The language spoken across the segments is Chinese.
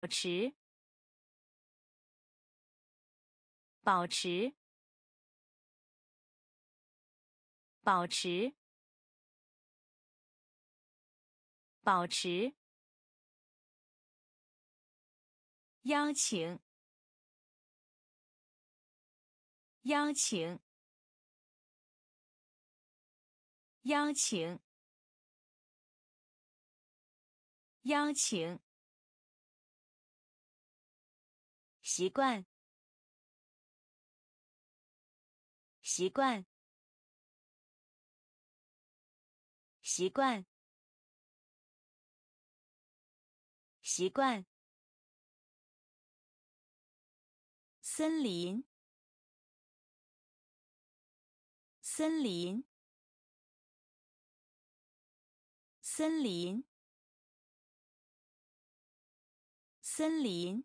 保持，保持，保持，保持。邀请，邀请，邀请，邀请。习惯，习惯，习惯，习惯。森林，森林，森林，森林。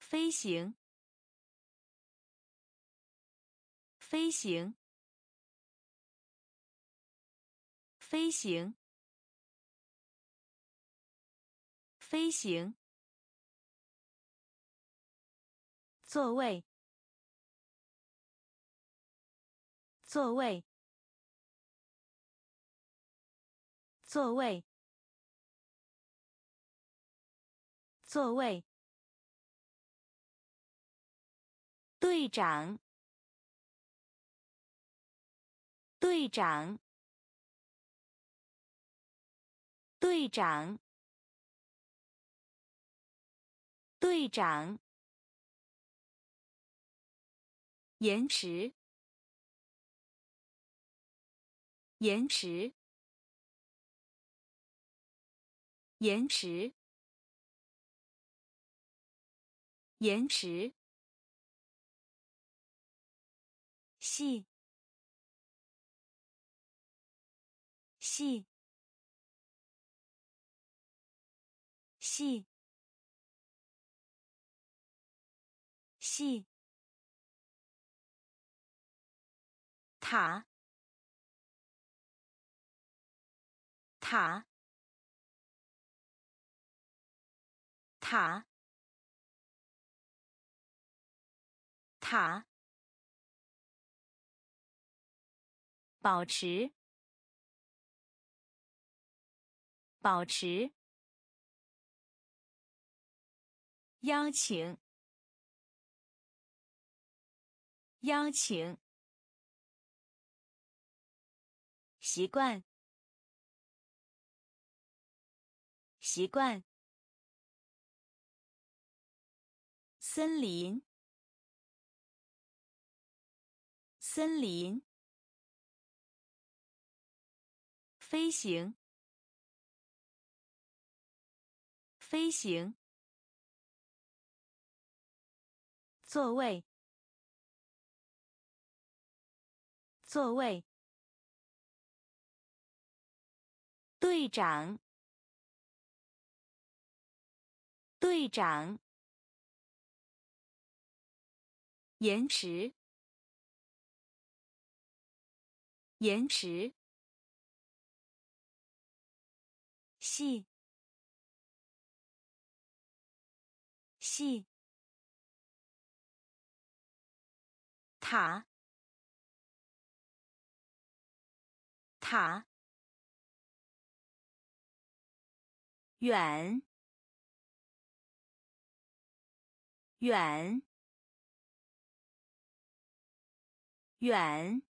飞行，飞行，飞行，飞行。座位，座位，座位，座位。队长，队长，队长，队长。延迟，延迟，延迟，延迟。细，细，细，细。塔，塔，塔，塔。保持，保持。邀请，邀请。习惯，习惯。森林，森林。飞行，飞行。座位，座位。队长，队长。延迟，延迟。细，细。塔，塔。远，远，远，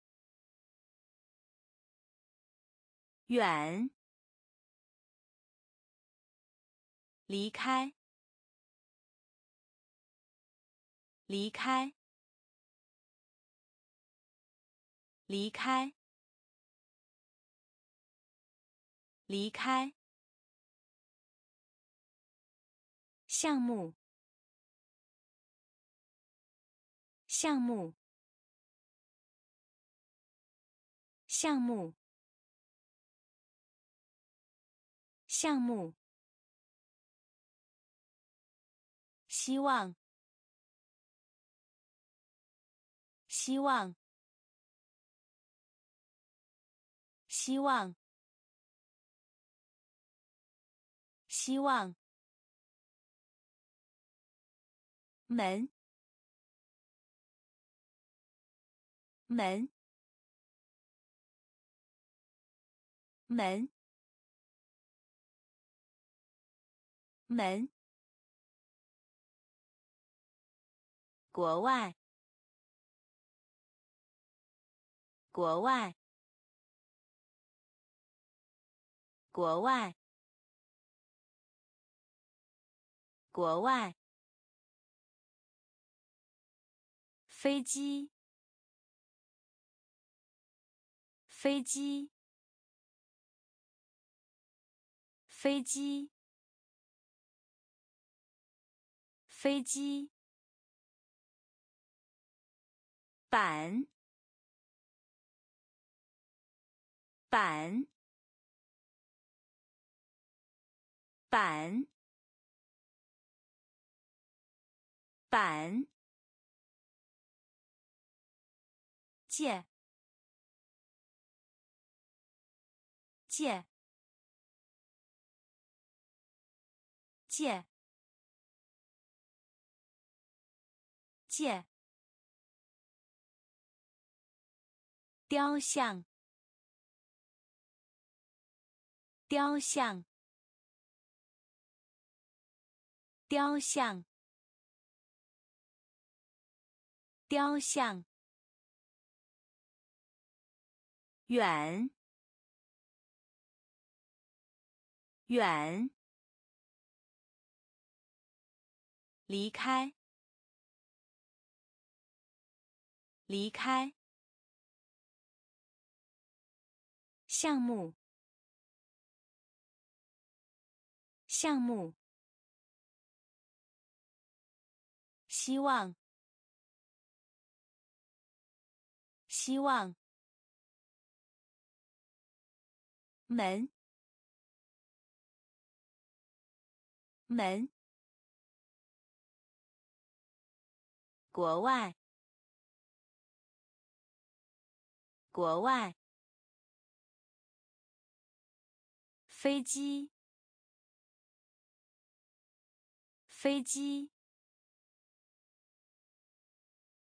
远。离开，离开，离开，离开。项目，项目，项目，项目。希望，希望，希望，希希望。门。门。门。门。国外。国外。国外。国外。飞机。飞机。飞机。飞机。板。板。板。板。借。借。借。借。雕像。雕像。雕像。雕像。远，远，离开，离开，项目，项目，希望，希望。门，门，国外，国外，飞机，飞机，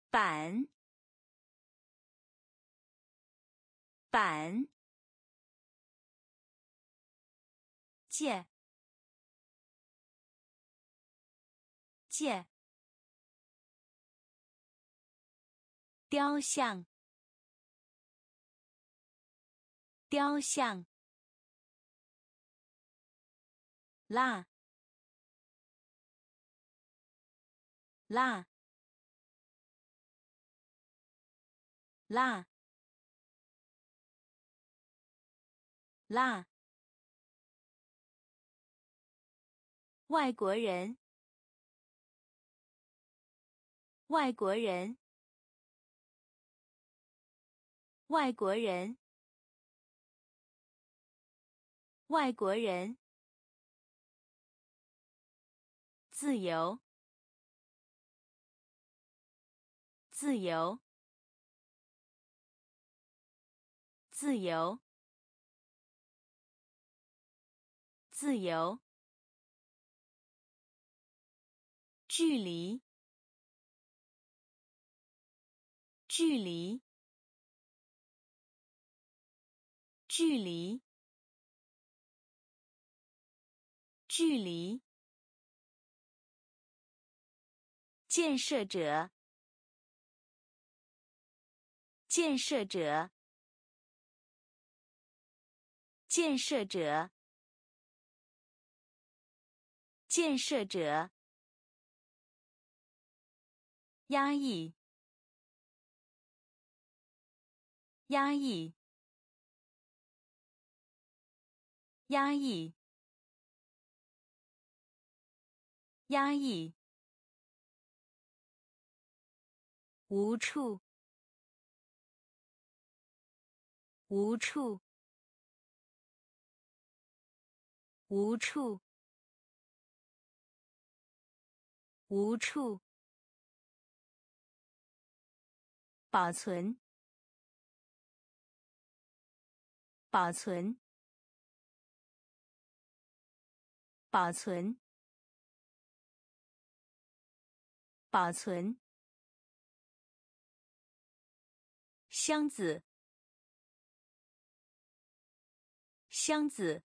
板，板。借。借。雕像。雕像。啦。啦。啦。啦。外国人，外国人，外国人，外国人，自由，自由，自由，自由。距离，距离，距离，距离。建设者，建设者，建设者，建设者。压抑，压抑，压抑，压抑。无处，无处，无处，无处。保存，保存，保存，保存。箱子，箱子，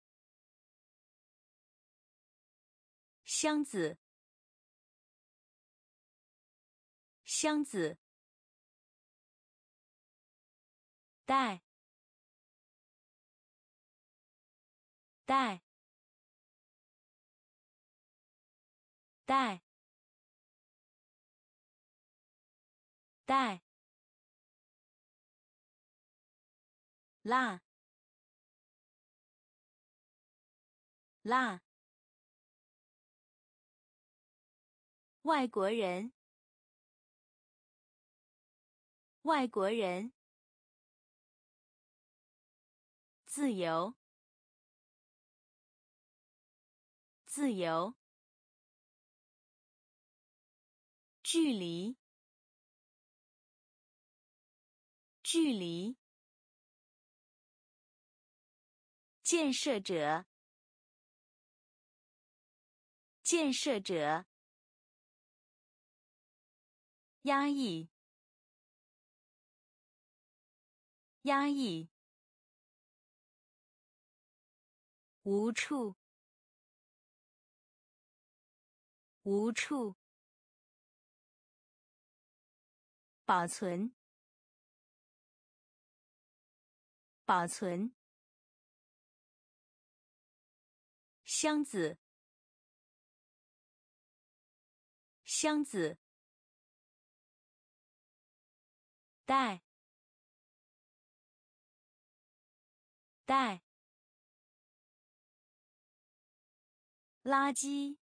箱子，箱子。带，带，带，带。辣，辣。外国人，外国人。自由，自由。距离，距离。建设者，建设者，压抑，压抑，无处，无处，保存，保存。箱子，箱子。带，带。垃圾，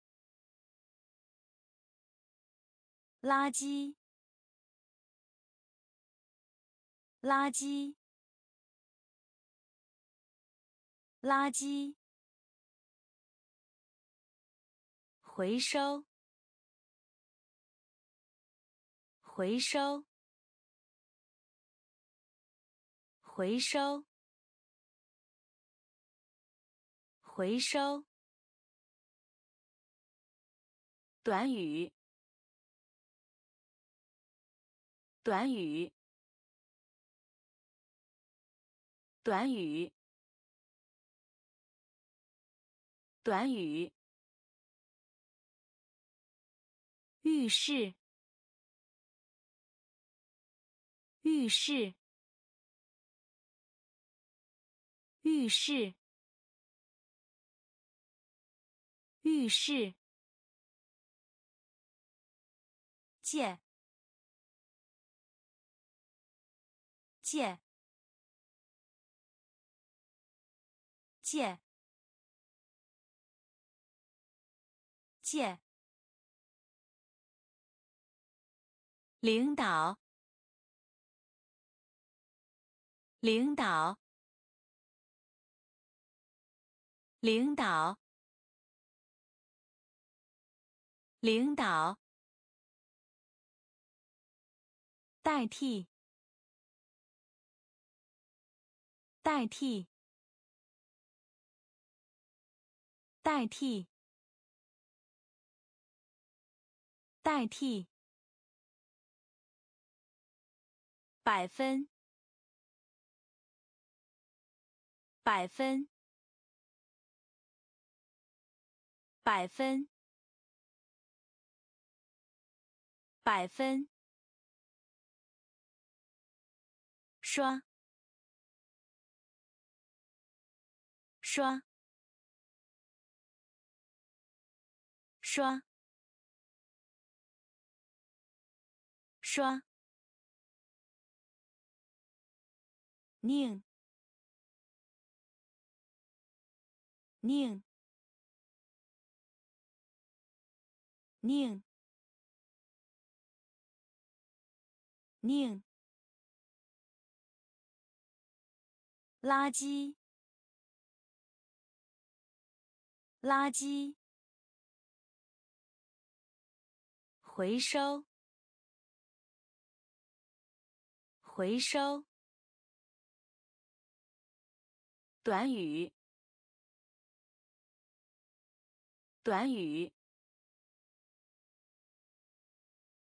垃圾。垃圾，垃圾。回收，回收，回收，回收。短语，短语，短语，短语。浴室，浴室，浴室，浴室。借，借，借，借。领导，领导，领导，领导。代替，代替，代替，代替。百分，百分，百分，百分。刷，刷，刷，刷。宁，宁，宁，宁。垃圾，垃圾。回收，回收。短语，短语。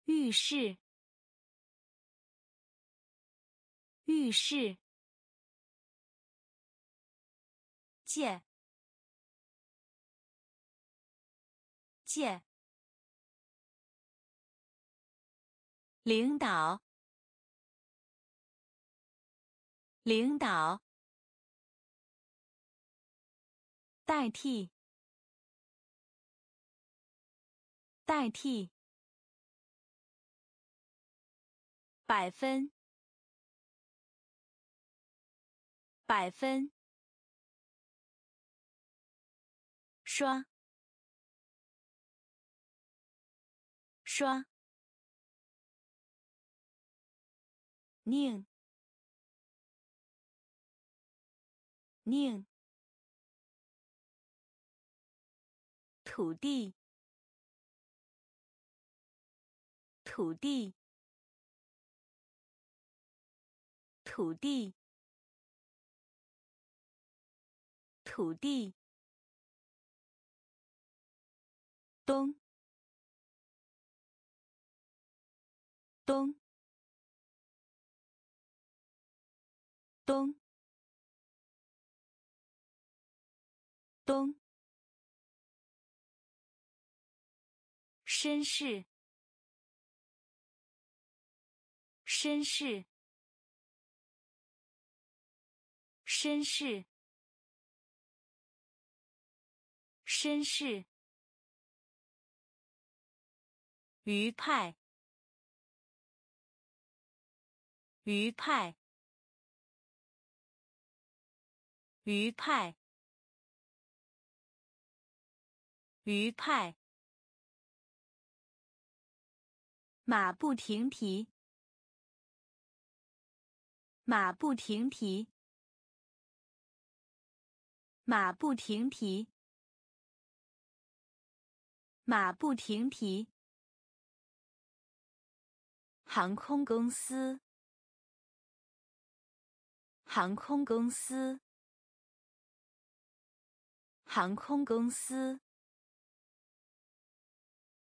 浴室，浴室。借，借。领导，领导。 代替，代替，百分，百分，刷，刷，宁，宁。 土地，土地，土地，土地。东，东，东，东。 绅士，绅士，绅士，绅士。鱼派，鱼派，鱼派，鱼派。 马不停蹄，马不停蹄，马不停蹄，马不停蹄。航空公司，航空公司，航空公司，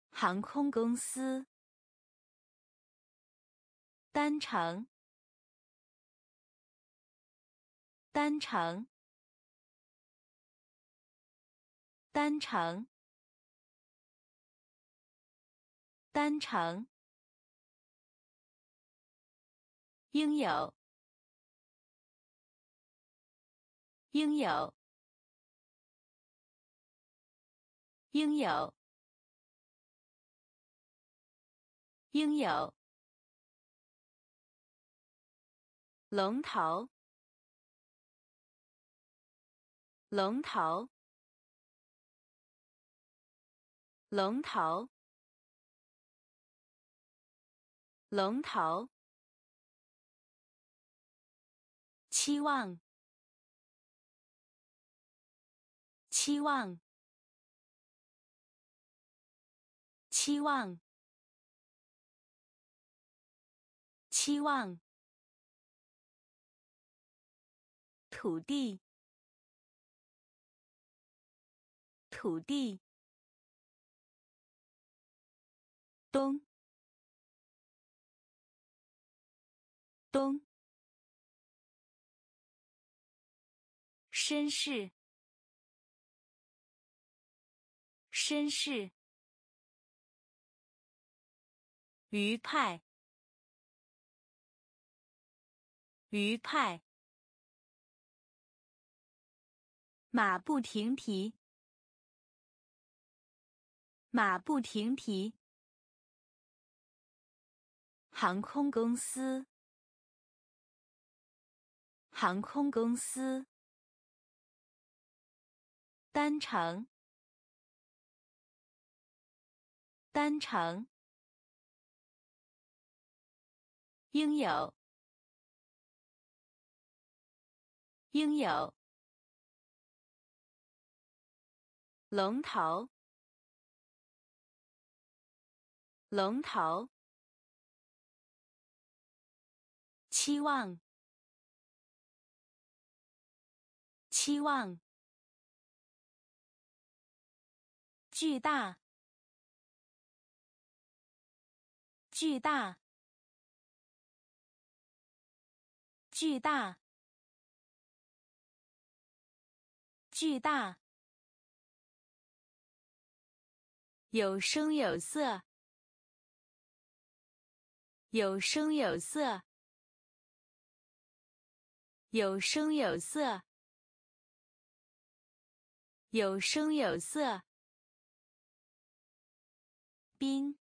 航空公司。 单程，单程，单程，单程。应有，应有，应有，应有。 龙头，龙头，龙头，龙头。期望，期望，期望，期望。 土地，土地。东，东。绅士，绅士。鱼派，鱼派。 马不停蹄，马不停蹄。航空公司，航空公司。单程，单程。应有，应有。 龙头，龙头。期望，期望。巨大，巨大，巨大，巨大。有声有色，有声有色，有声有色。 有声有色，冰，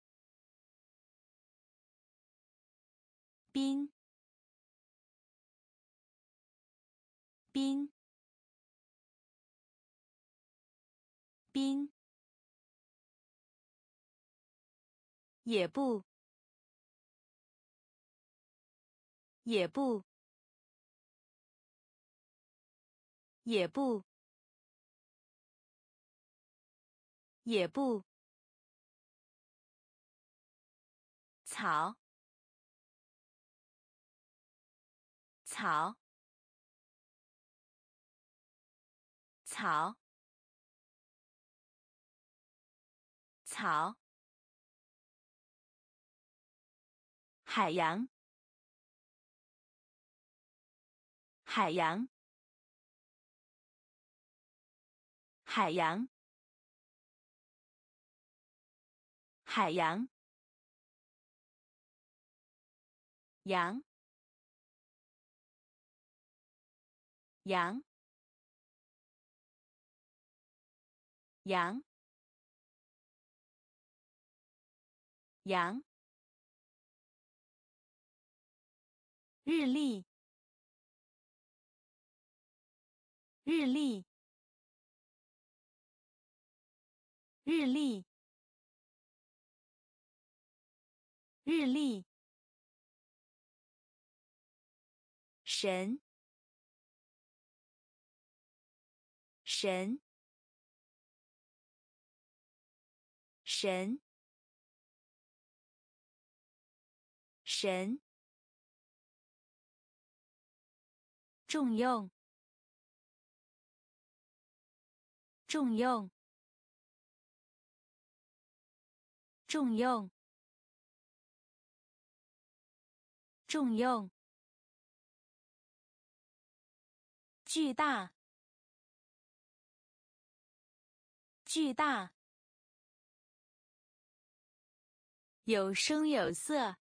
冰，冰，冰，也不，也不，也不。 也不，草，草，草，草，海洋，海洋，海洋。 海洋，羊，羊，羊，羊，日历，日历，日历。 日历，神，神，神，神，重用，重用，重用。 重用，巨大，巨大，有声有色，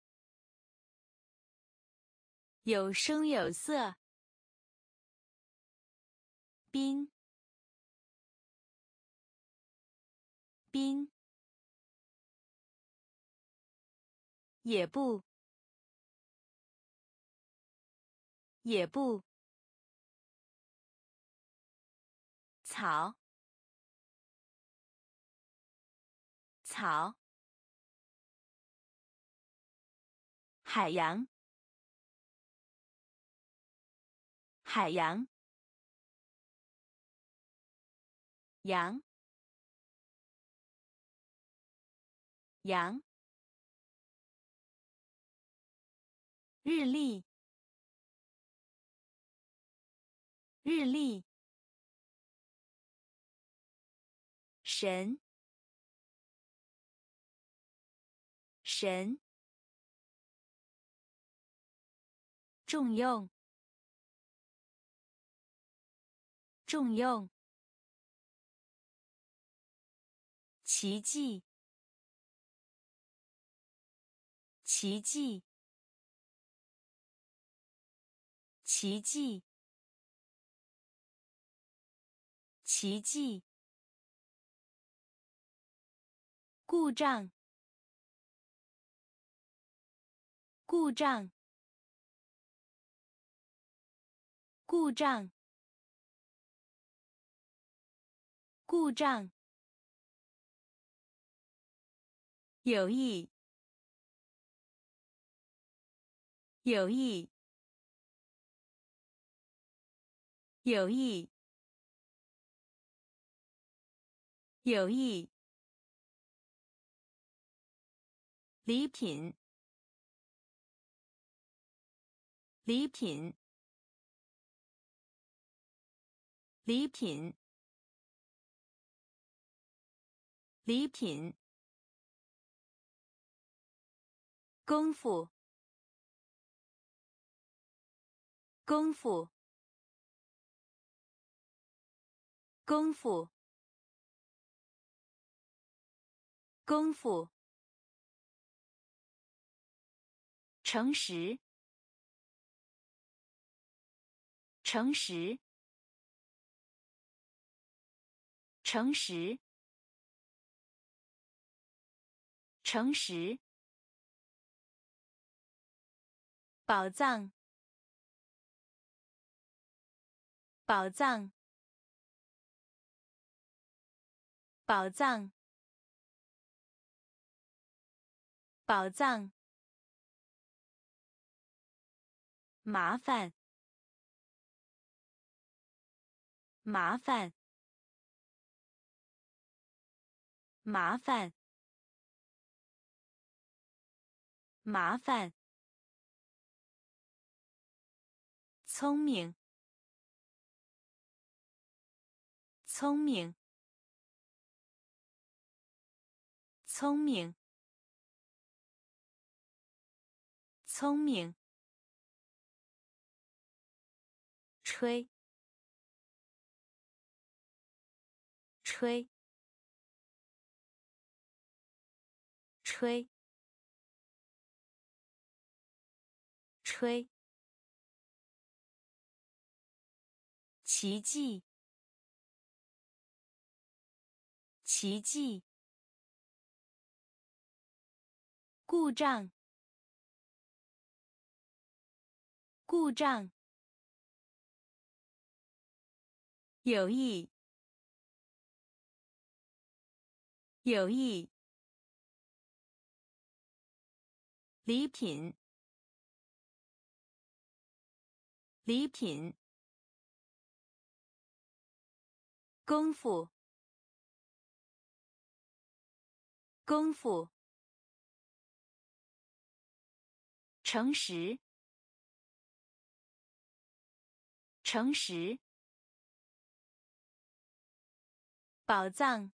有声有色，冰，冰，也不。 也不，草，草，海洋，海洋，羊，羊，日历。 日历，神，神，重用，重用，奇迹，奇迹，奇迹。 奇迹，故障，故障，故障，故障，有意，有意，有意。 有意，礼品，礼品，礼品，礼品，功夫，功夫，功夫，功夫，诚实，诚实，诚实，诚实。宝藏，宝藏，宝藏，宝藏。麻烦，麻烦，麻烦，麻烦。聪明，聪明，聪明，聪明。吹，吹，吹，吹。奇迹，奇迹。故障，故障。有意，有意。礼品，礼品。功夫，功夫。诚实，诚实。宝藏，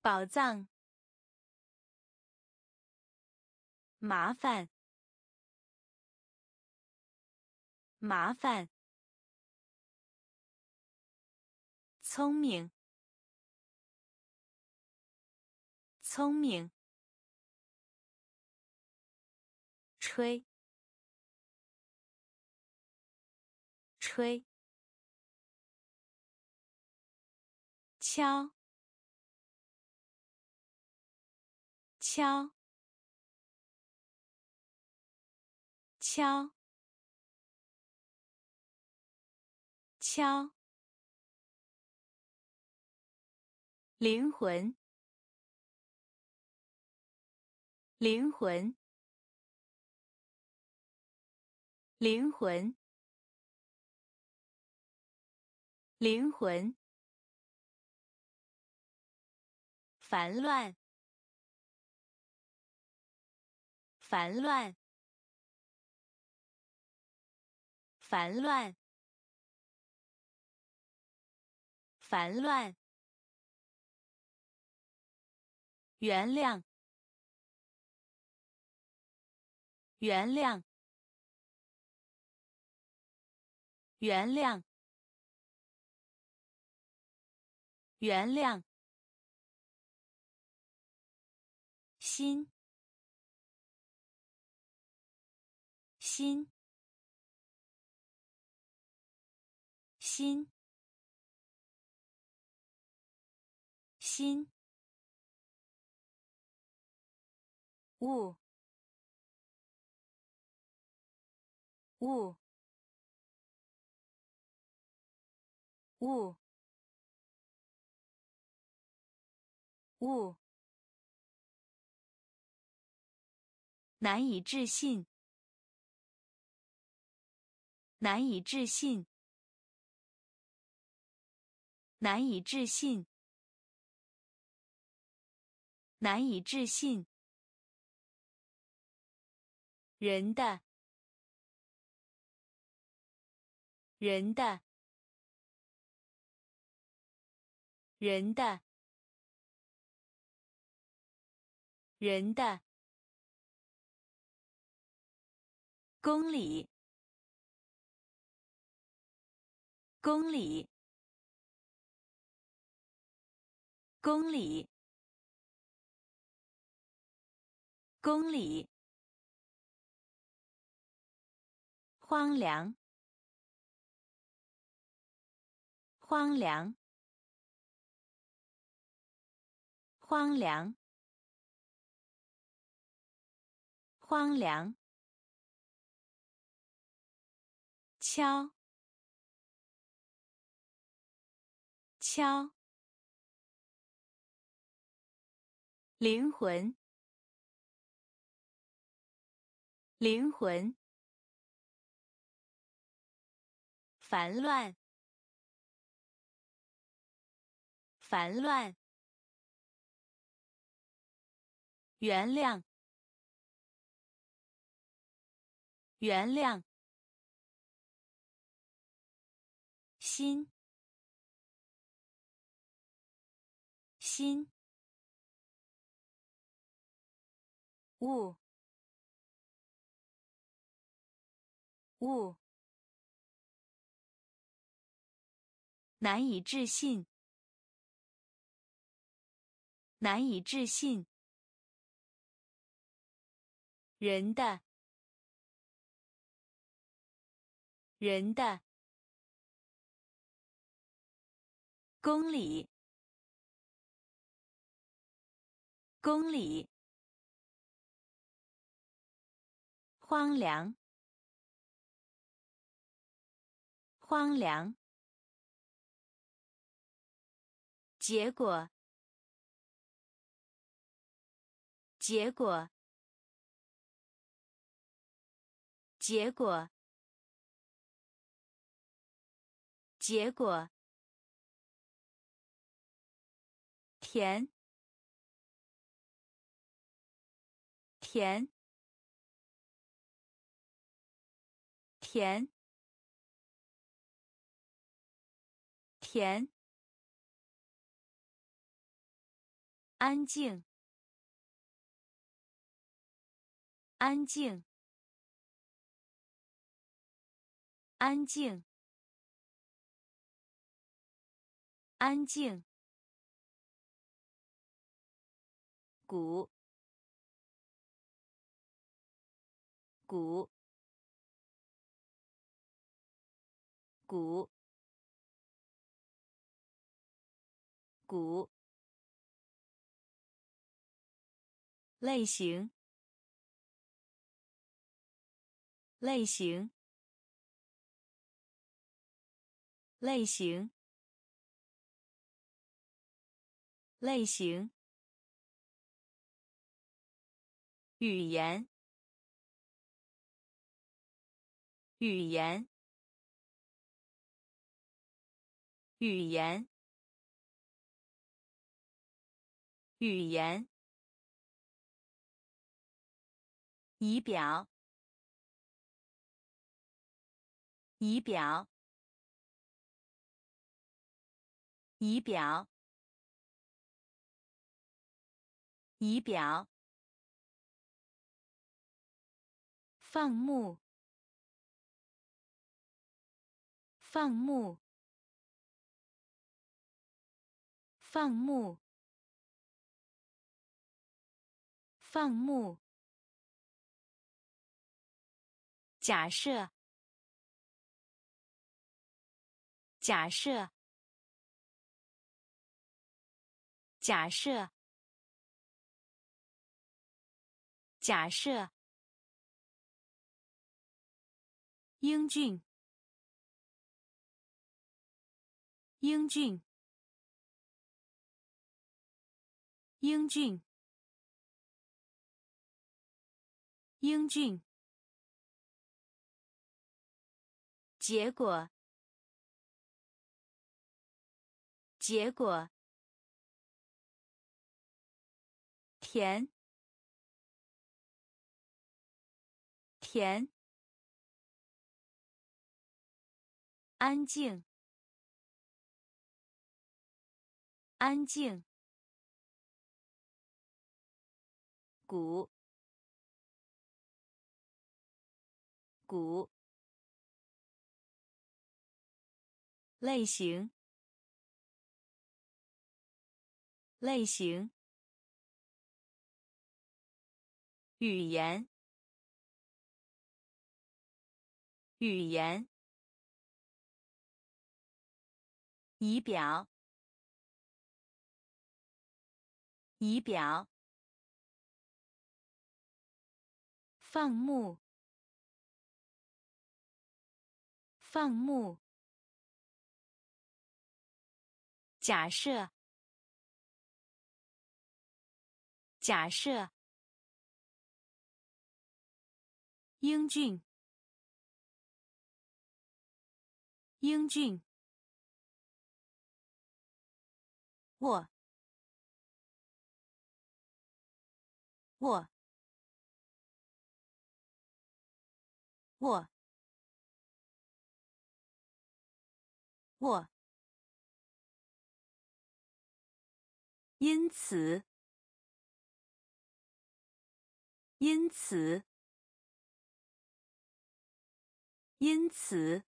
宝藏。麻烦，麻烦。聪明，聪明。吹，吹。敲，敲，敲，敲。灵魂，灵魂，灵魂，灵魂。烦乱，烦乱，烦乱，烦乱。原谅，原谅，原谅，原谅。心，心，心，心。物，物，物，物。难以置信，难以置信，难以置信，难以置信。人的，人的，人的，人的，公里，公里，公里，公里。 荒凉，荒凉，荒凉，荒凉。敲，敲。灵魂，灵魂。 烦乱，烦乱。原谅，原谅。心，心。物，物。 难以置信，难以置信。人的，人的。公里，公里。荒凉，荒凉。 结果，结果，结果，结果。甜，甜，甜，甜。 安静，安静，安静，安静。鼓，鼓，鼓，鼓。 类型，类型，类型，类型。语言，语言，语言，语言。 仪表，仪表，仪表，仪表。放牧，放牧，放牧，放牧。 假设，假设，假设，假设。英俊，英俊，英俊，英俊。 结果，结果。甜，甜。安静，安静。鼓，鼓。类型，类型。语言，语言。 仪表，仪表。放牧，放牧。假设，假设。英俊，英俊。 我，我，我，我。因此，因此，因此，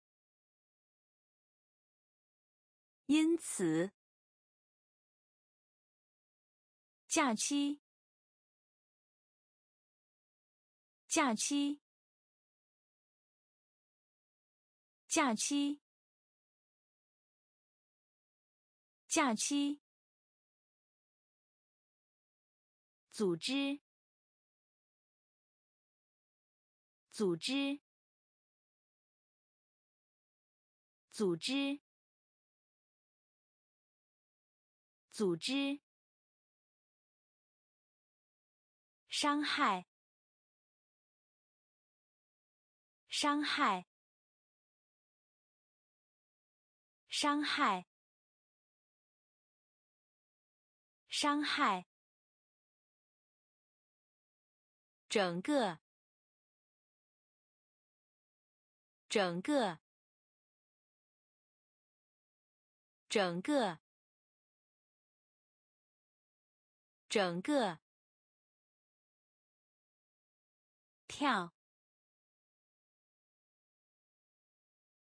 因此。 假期，假期，假期，假期。组织，组织，组织，组织。 伤害，伤害，伤害，伤害。整个，整个，整个，整个。 跳，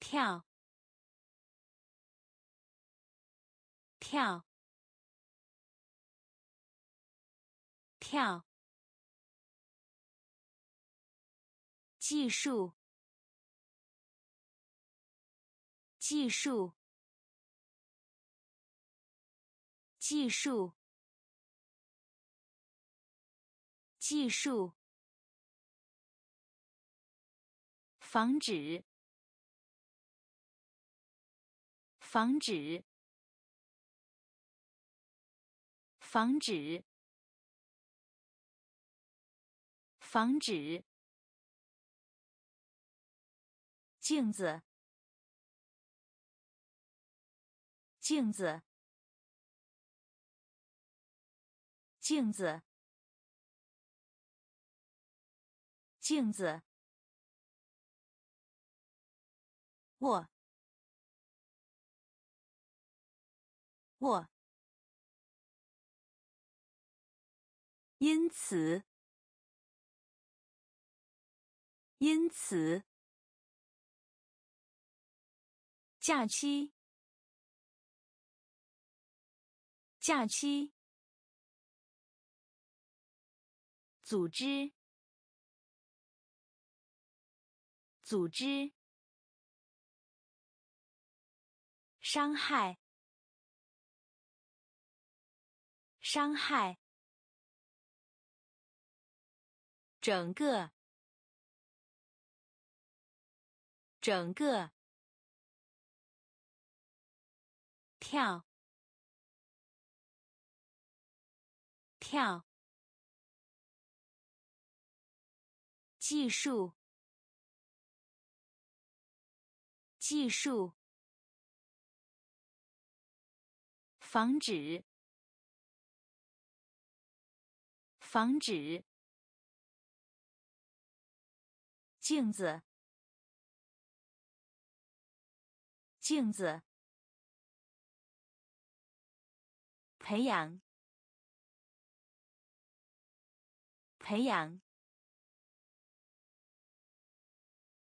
跳，跳，跳。技术，技术，技术，技术。 防止，防止，防止，防止。镜子，镜子，镜子，镜子。 我，我。因此，因此。假期，假期。组织，组织。 伤害，伤害。整个，整个。跳，跳。技术，技术。 防止，防止。镜子，镜子。培养，培养，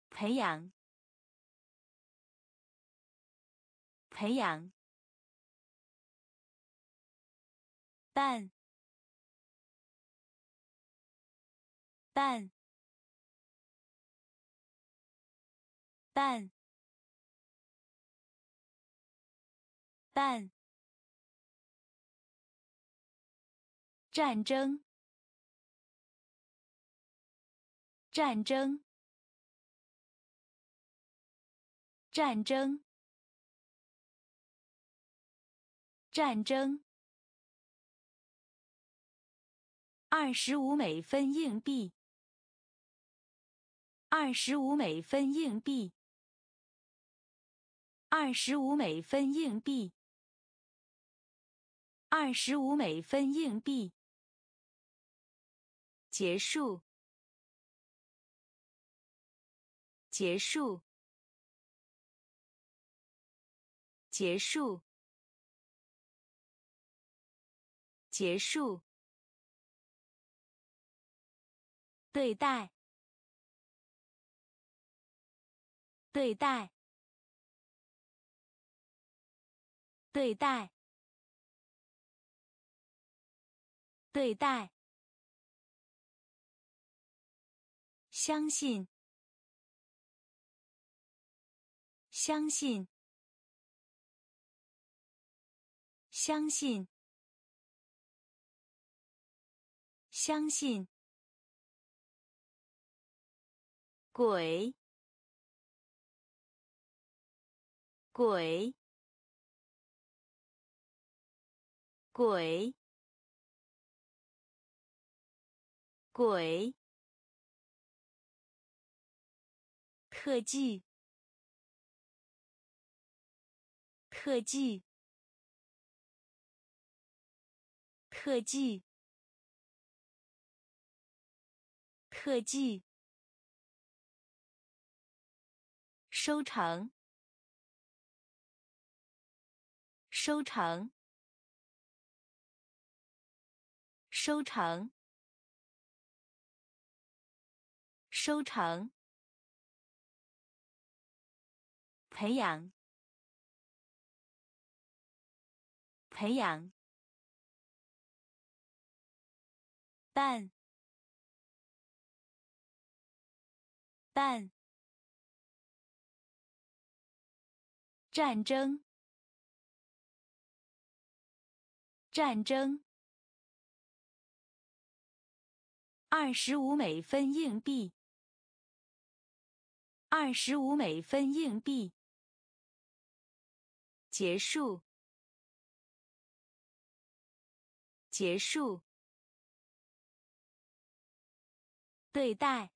培养，培养。半，半，半，半。 战争，战争，战争，战争。25美分硬币，25美分硬币，25美分硬币，25美分硬币。 结束，结束，结束，结束。对待，对待，对待，对待。 相信，相信，相信，相信。鬼，鬼，鬼，鬼。 特技，特技，特技，特技。收藏，收藏，收藏，收藏。 培养，培养。半，半。战争，战争。25美分硬币，25美分硬币。 结束，结束。对待，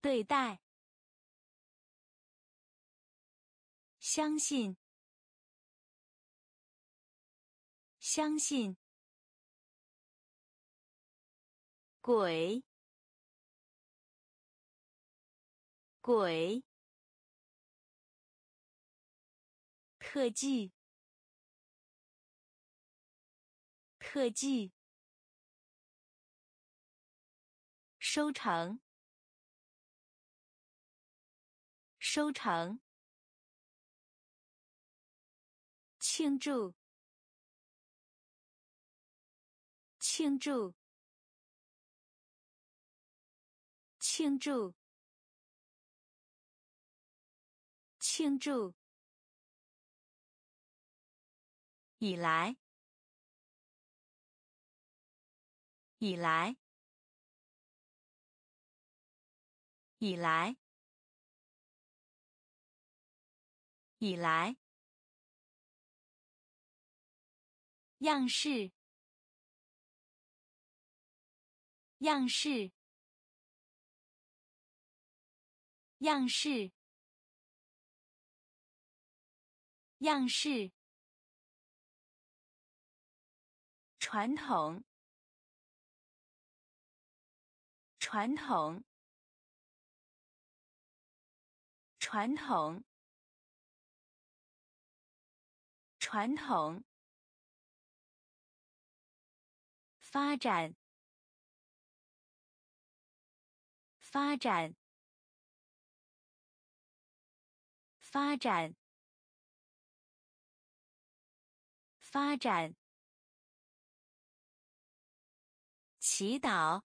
对待。相信，相信。鬼，鬼。 特技，特技。收藏，收藏。庆祝，庆祝，庆祝，庆祝。 以来，以来，以来，以来。样式，样式，样式，样式。 传统，传统，传统，传统，发展，发展，发展，发展。 祈祷，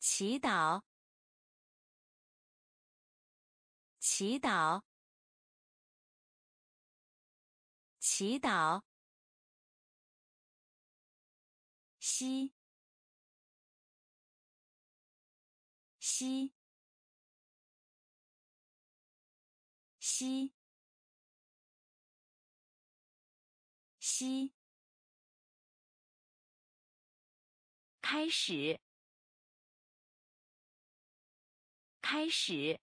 祈祷，祈祷，祈祷。吸，吸，吸，吸。 开始，开始，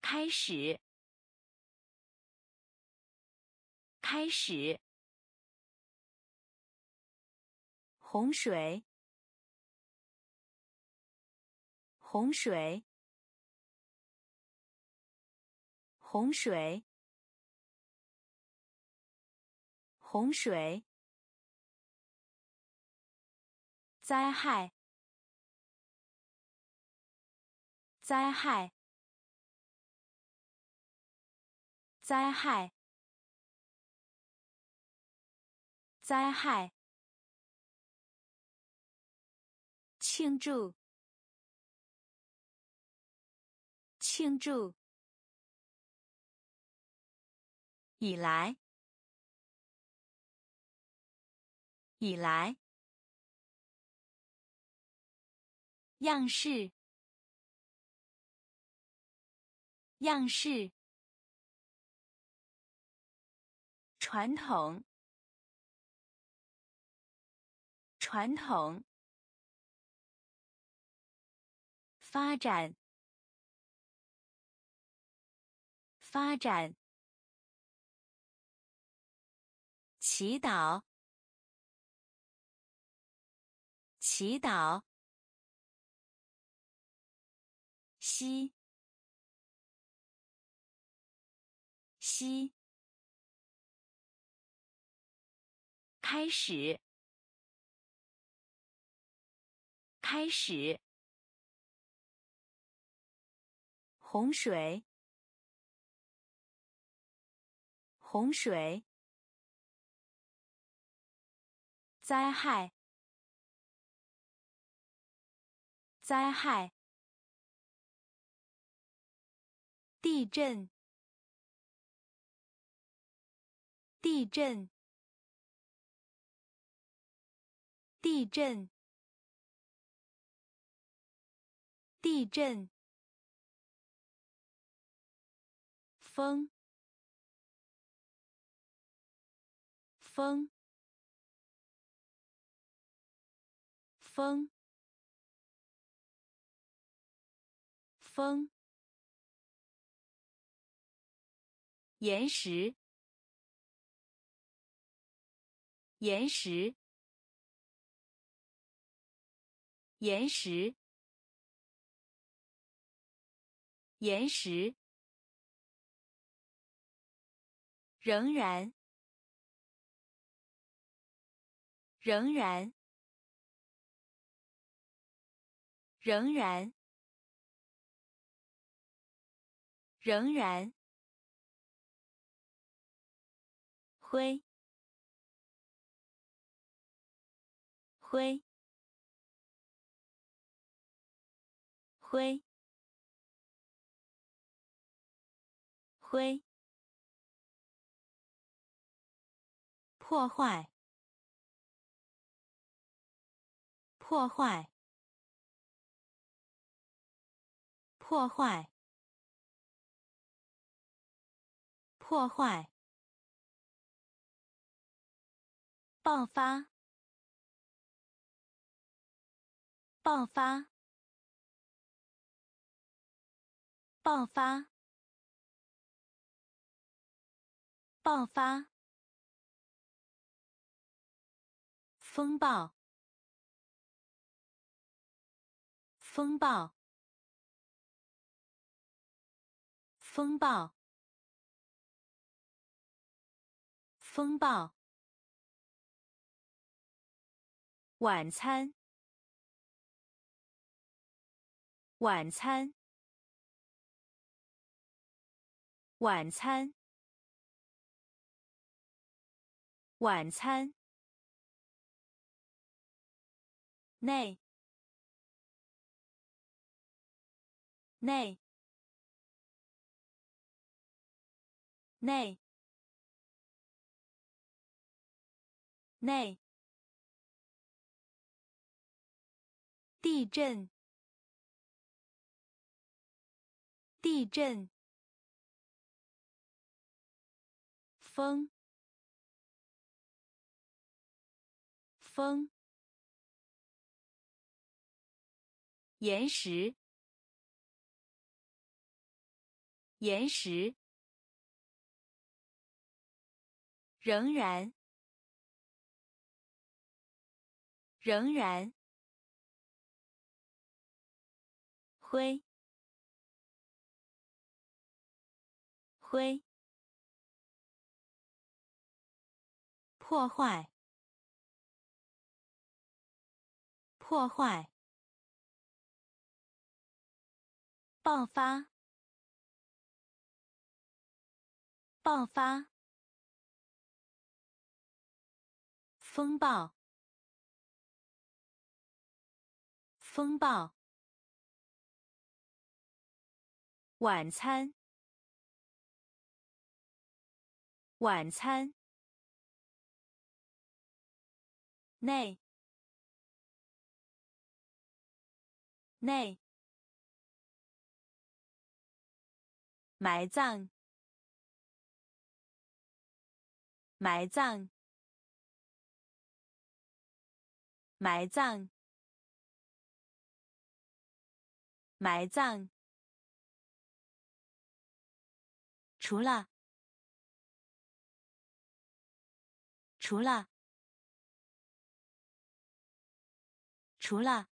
开始，开始。洪水，洪水，洪水，洪水。 灾害，灾害，灾害，灾害。庆祝，庆祝。以来，以来。 样式，样式，传统，传统，发展，发展，祈祷，祈祷。 吸，吸。开始，开始。洪水，洪水。灾害，灾害。 地震，地震，地震，地震。风，风，风，风。 岩石，岩石，岩石，岩石。仍然，仍然，仍然，仍然。 灰，灰，灰，灰。破坏，破坏，破坏，破坏。 爆发！爆发！爆发！爆发！风暴！风暴！风暴，风暴。晚餐，晚餐，晚餐，晚餐。 内，内，内，内。地震，地震。风，风。 岩石，岩石，仍然，仍然，灰，灰，破坏，破坏。 爆发，爆发，风暴，风暴，晚餐，晚餐，内，内。 埋葬，埋葬，埋葬，埋葬。除了，除了，除了，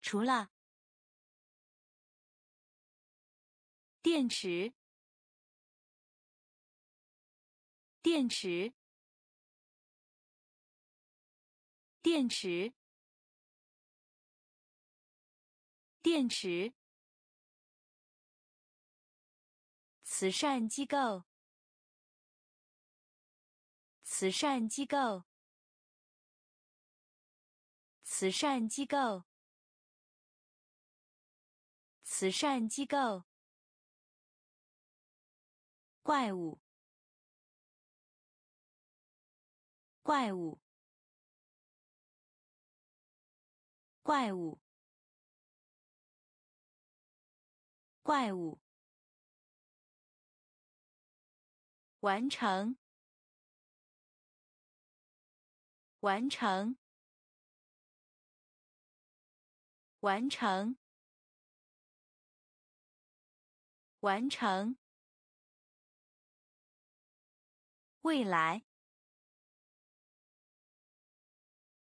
除了。 电池，电池，电池，电池。慈善机构，慈善机构，慈善机构，慈善机构。 怪物，怪物，怪物，怪物。完成，完成，完成，完成。 未来，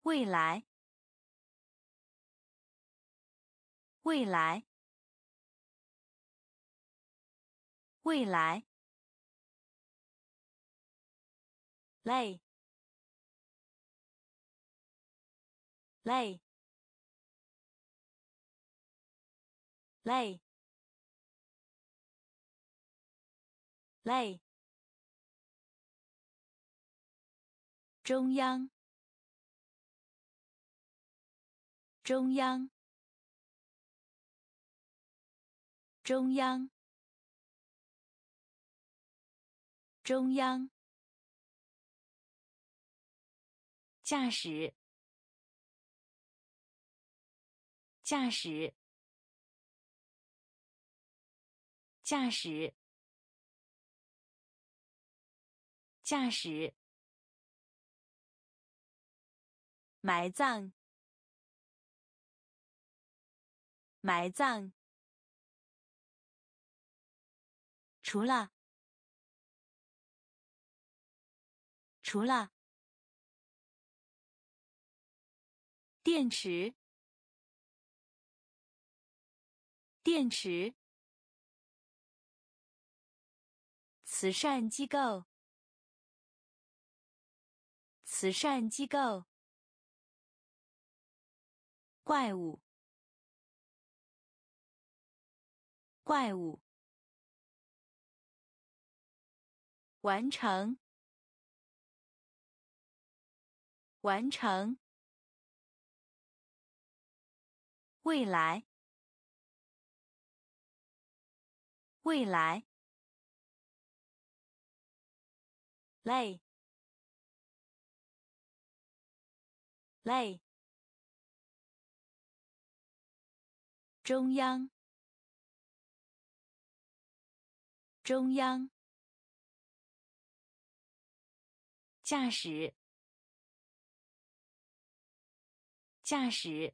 未来，未来，未来。累，累，累，累。 中央，中央，中央，中央。驾驶，驾驶，驾驶，驾驶。 埋葬，埋葬。除了，除了。电池，电池，慈善机构，慈善机构，怪物，怪物，完成，完成。 未来，未来，累，累，中央，中央，驾驶，驾驶。